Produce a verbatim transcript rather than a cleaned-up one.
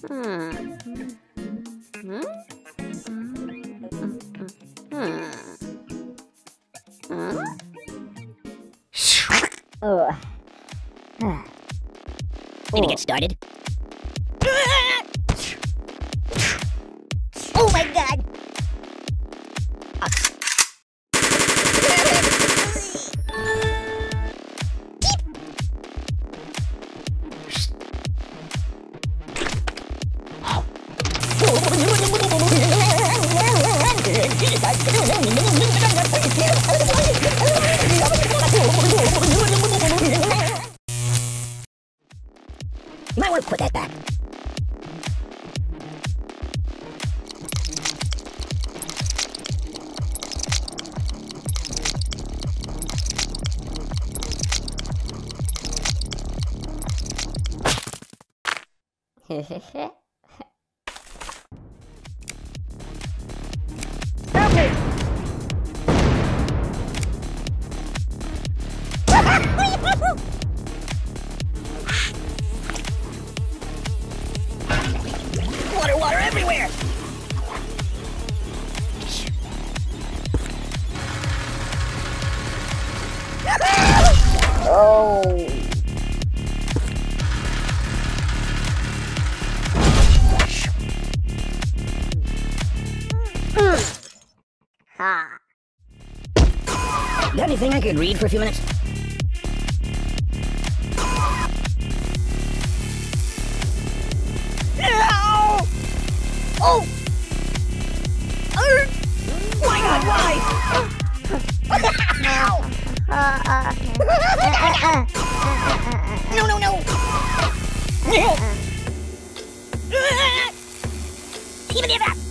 Gonna get started. Oh my god! You might want to put that back. Stop it! Water everywhere! Oh! Ha! Got anything I could read for a few minutes? Oh! Uh, why not? Why? Ow! No, no, no! Even if I...